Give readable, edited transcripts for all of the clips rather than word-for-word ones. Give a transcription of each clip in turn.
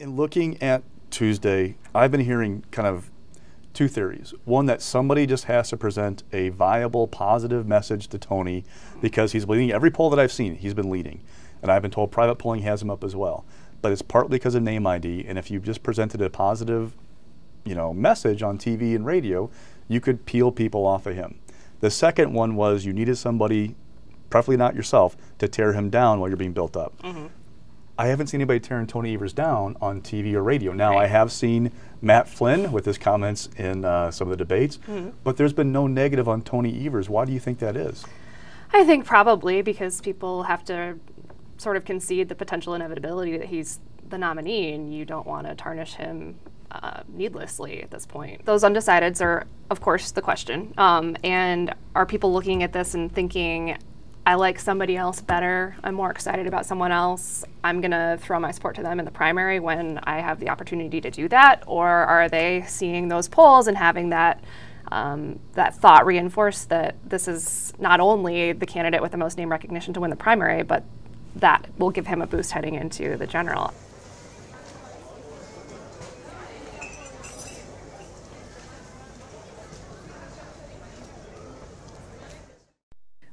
In looking at Tuesday, I've been hearing kind of two theories. One, that somebody just has to present a viable, positive message to Tony because he's leading. Every poll that I've seen, he's been leading. And I've been told private polling has him up as well. But it's partly because of name ID. And if you just presented a positive, you know, message on TV and radio, you could peel people off of him. The second one was you needed somebody, preferably not yourself, to tear him down while you're being built up. Mm-hmm. I haven't seen anybody tearing Tony Evers down on TV or radio. Now, right. I have seen Matt Flynn with his comments in some of the debates, mm-hmm. but there's been no negative on Tony Evers. Why do you think that is? I think probably because people have to sort of concede the potential inevitability that he's the nominee, and you don't want to tarnish him needlessly at this point. Those undecideds are, of course, the question. And are people looking at this and thinking, I like somebody else better, I'm more excited about someone else, I'm gonna throw my support to them in the primary when I have the opportunity to do that? Or are they seeing those polls and having that that thought reinforced that this is not only the candidate with the most name recognition to win the primary, but that will give him a boost heading into the general?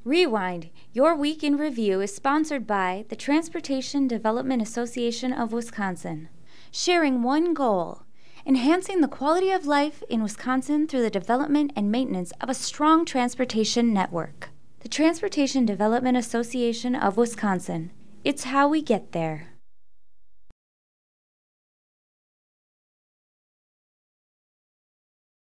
Rewind, your week in review, is sponsored by the Transportation Development Association of Wisconsin. Sharing one goal, enhancing the quality of life in Wisconsin through the development and maintenance of a strong transportation network. The Transportation Development Association of Wisconsin. It's how we get there.